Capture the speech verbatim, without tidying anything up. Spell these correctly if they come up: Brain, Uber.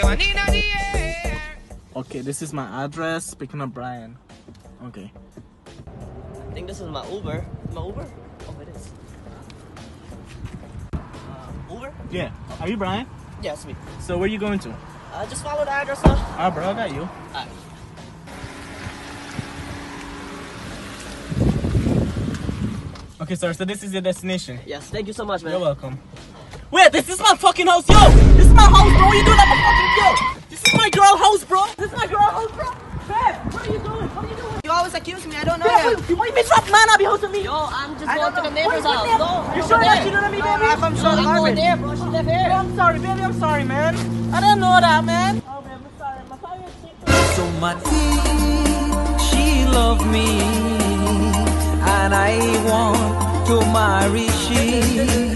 the one in the air. Okay, this is my address. Picking up Brian. Okay. I think this is my Uber. My Uber? Oh, it is. Uh, Uber? Yeah. Are you Brian? Yeah, it's me. So where are you going to? Uh, just follow the address, huh? Alright, bro. I got you. Alright. Okay, sir, so this is your destination. Yes, thank you so much, man. You're welcome. Wait, this is my fucking house, yo! This is my house, bro! You doing that fucking yo! This is my girl house, bro! This is my girl house, bro! Babe, what are you doing? What are you doing? You always accuse me, I don't know. Babe, you want me to trap man up your house with me? Yo, I'm just going to the neighbor's house. No, you sure that you don't know me, baby? I'm from Sean Marvin. I'm over there, bro. She live here. I'm sorry, baby, I'm sorry, man. I didn't know that, man. Oh, babe, I'm sorry. My father is sick. So my tea, she loved me. And I want to marry she.